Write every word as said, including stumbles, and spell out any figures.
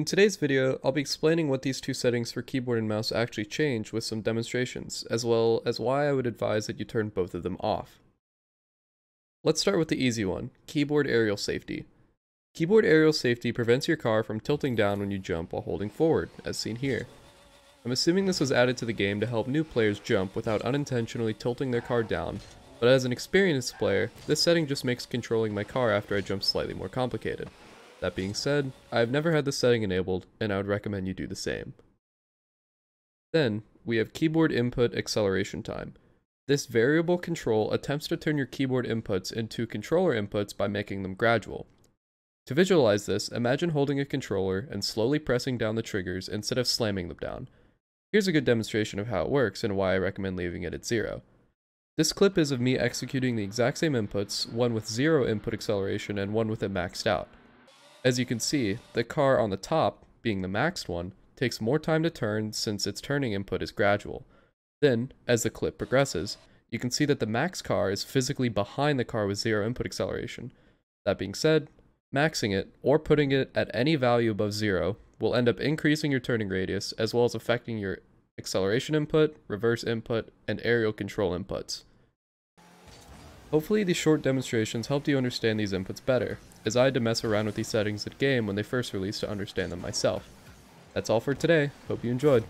In today's video, I'll be explaining what these two settings for keyboard and mouse actually change with some demonstrations, as well as why I would advise that you turn both of them off. Let's start with the easy one, keyboard aerial safety. Keyboard aerial safety prevents your car from tilting down when you jump while holding forward, as seen here. I'm assuming this was added to the game to help new players jump without unintentionally tilting their car down, but as an experienced player, this setting just makes controlling my car after I jump slightly more complicated. That being said, I have never had this setting enabled, and I would recommend you do the same. Then, we have keyboard input acceleration time. This variable control attempts to turn your keyboard inputs into controller inputs by making them gradual. To visualize this, imagine holding a controller and slowly pressing down the triggers instead of slamming them down. Here's a good demonstration of how it works and why I recommend leaving it at zero. This clip is of me executing the exact same inputs, one with zero input acceleration and one with it maxed out. As you can see, the car on the top, being the maxed one, takes more time to turn since its turning input is gradual. Then, as the clip progresses, you can see that the maxed car is physically behind the car with zero input acceleration. That being said, maxing it, or putting it at any value above zero, will end up increasing your turning radius as well as affecting your acceleration input, reverse input, and aerial control inputs. Hopefully these short demonstrations helped you understand these inputs better, as I had to mess around with these settings at game when they first released to understand them myself. That's all for today, hope you enjoyed.